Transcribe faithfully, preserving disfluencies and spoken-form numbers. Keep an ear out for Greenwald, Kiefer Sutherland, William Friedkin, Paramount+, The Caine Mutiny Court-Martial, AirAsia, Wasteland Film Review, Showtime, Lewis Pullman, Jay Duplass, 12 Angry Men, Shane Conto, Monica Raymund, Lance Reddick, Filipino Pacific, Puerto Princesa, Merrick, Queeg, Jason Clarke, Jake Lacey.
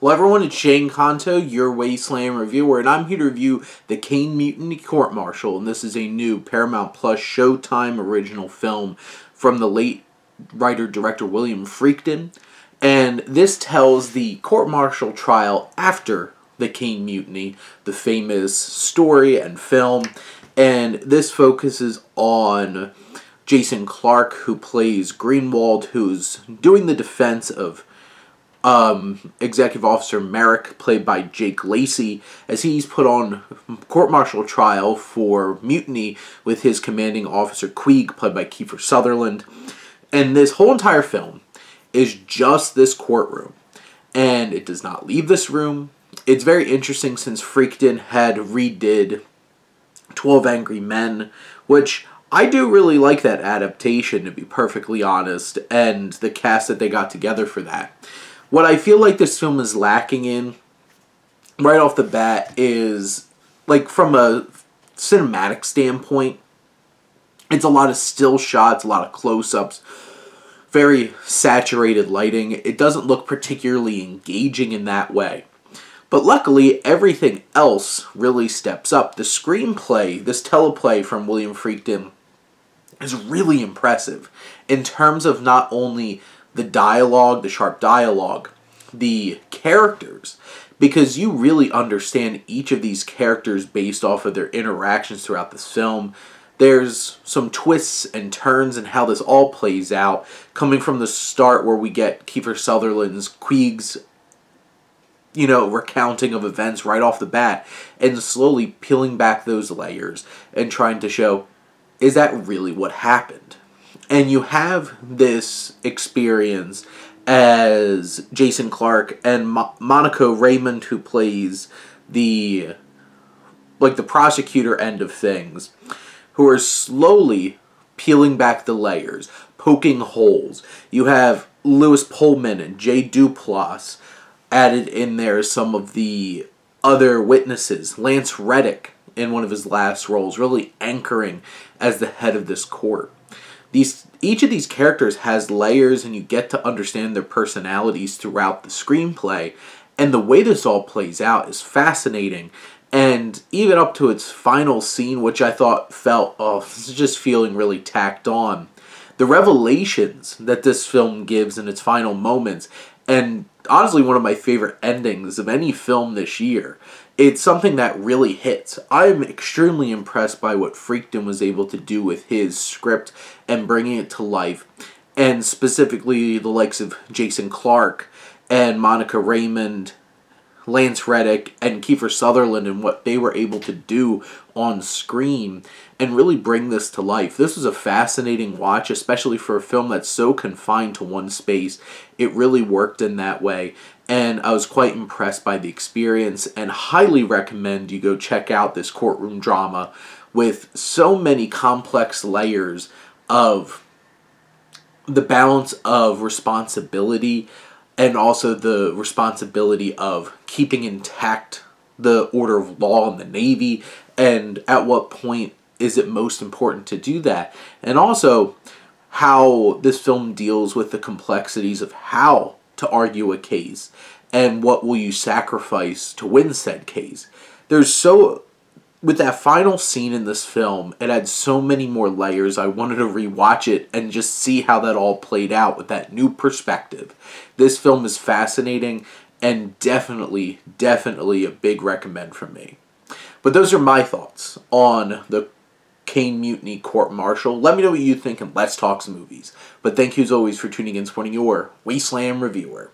Hello everyone, it's Shane Conto, your Wasteland reviewer, and I'm here to review The Caine Mutiny Court-Martial, and this is a new Paramount plus Showtime original film from the late writer-director William Friedkin, and this tells the court-martial trial after The Caine Mutiny, the famous story and film, and this focuses on Jason Clarke, who plays Greenwald, who's doing the defense of Um, Executive Officer Merrick, played by Jake Lacey, as he's put on court-martial trial for mutiny with his commanding officer Queeg, played by Kiefer Sutherland. And this whole entire film is just this courtroom, and it does not leave this room. It's very interesting since Friedkin had redid twelve Angry Men, which I do really like that adaptation, to be perfectly honest, and the cast that they got together for that. What I feel like this film is lacking in, right off the bat, is, like, from a cinematic standpoint, it's a lot of still shots, a lot of close-ups, very saturated lighting. It doesn't look particularly engaging in that way. But luckily, everything else really steps up. The screenplay, this teleplay from William Friedkin, is really impressive in terms of not only the dialogue, the sharp dialogue, the characters, because you really understand each of these characters based off of their interactions throughout this film. There's some twists and turns in how this all plays out, coming from the start where we get Kiefer Sutherland's, Queeg's, you know, recounting of events right off the bat, and slowly peeling back those layers and trying to show, is that really what happened? And you have this experience as Jason Clarke and Mo Monica Raymund, who plays the, like, the prosecutor end of things, who are slowly peeling back the layers, poking holes. You have Lewis Pullman and Jay Duplass added in there as some of the other witnesses. Lance Reddick, in one of his last roles, really anchoring as the head of this court. These, each of these characters has layers, and you get to understand their personalities throughout the screenplay. And the way this all plays out is fascinating. And even up to its final scene, which I thought felt, oh, this is just feeling really tacked on. The revelations that this film gives in its final moments, and honestly one of my favorite endings of any film this year, it's something that really hits. I'm extremely impressed by what Friedkin was able to do with his script and bringing it to life, and specifically the likes of Jason Clarke and Monica Raymund, Lance Reddick, and Kiefer Sutherland, and what they were able to do on screen and really bring this to life. This was a fascinating watch, especially for a film that's so confined to one space. It really worked in that way, and I was quite impressed by the experience and highly recommend you go check out this courtroom drama with so many complex layers of the balance of responsibility, and also the responsibility of keeping intact the order of law in the Navy, and at what point is it most important to do that. And also how this film deals with the complexities of how to argue a case, and what will you sacrifice to win said case. There's so, with that final scene in this film, it had so many more layers. I wanted to rewatch it and just see how that all played out with that new perspective. This film is fascinating, and definitely, definitely a big recommend from me. But those are my thoughts on The Caine Mutiny Court-Martial. Let me know what you think, and let's talk some movies. But thank you as always for tuning in, supporting your Wasteland reviewer.